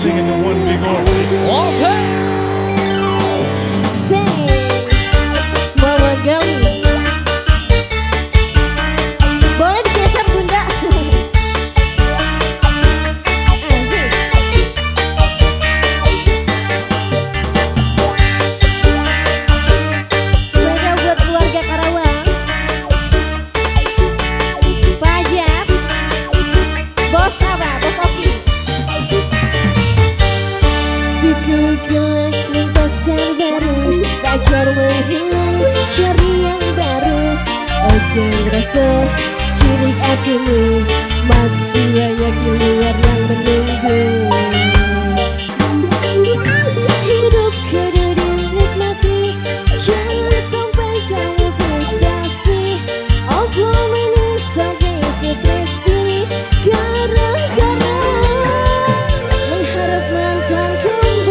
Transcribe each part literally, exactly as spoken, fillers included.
Let's take it to one big old say, bawa geli. Pacar menghilang, cari yang baru. Ojo ngerasa cilik hatimu, masih banyak di luar yang menunggu. Hidup kudu dinikmati, jangan sampai kau frustasi. Ojo menyesal bisa pasti, gara-gara mengharap mantan kembali.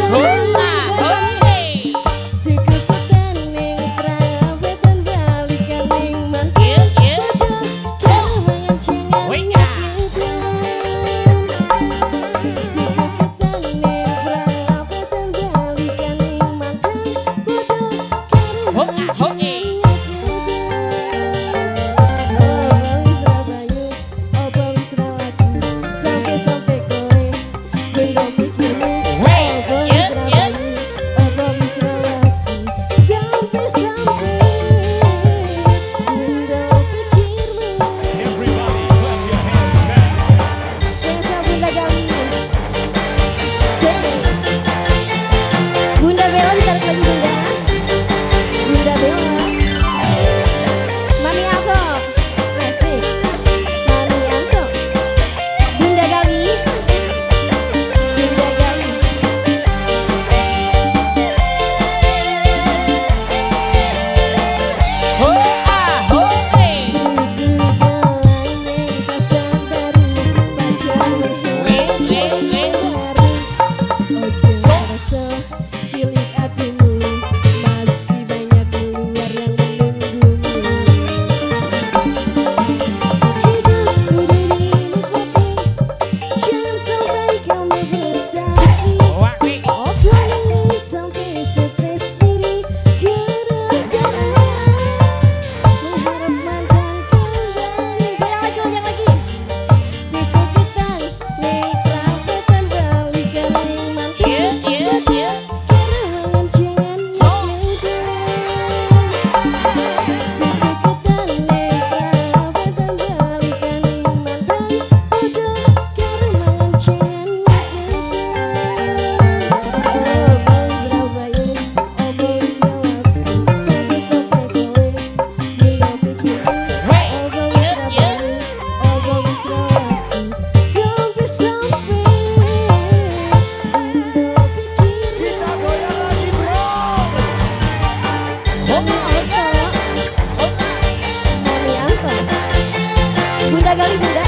Bunda Gali, Bunda.